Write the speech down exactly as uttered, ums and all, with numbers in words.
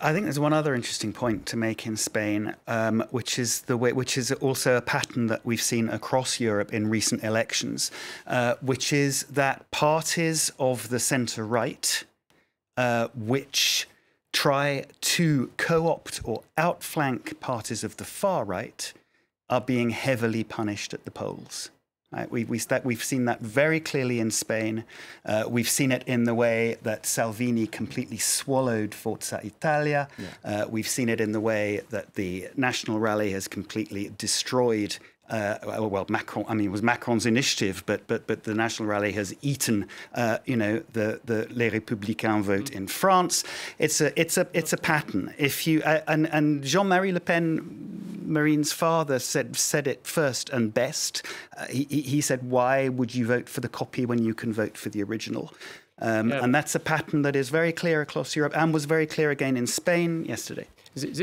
I think there's one other interesting point to make in Spain, um, which is the way, which is also a pattern that we've seen across Europe in recent elections, uh, which is that parties of the centre right, uh, which try to co-opt or outflank parties of the far right, are being heavily punished at the polls. Right. We, we start, we've seen that very clearly in Spain. Uh, we've seen it in the way that Salvini completely swallowed Forza Italia. Yeah. Uh, we've seen it in the way that the National Rally has completely destroyed. Uh, well, Macron. I mean, it was Macron's initiative, but but but the National Rally has eaten, uh, you know, the the Les Républicains vote mm-hmm. in France. It's a it's a it's a pattern. If you uh, and and Jean-Marie Le Pen, Marine's father, said said it first and best. Uh, he he said, "Why would you vote for the copy when you can vote for the original?" Um, yeah. And that's a pattern that is very clear across Europe and was very clear again in Spain yesterday. Is it, is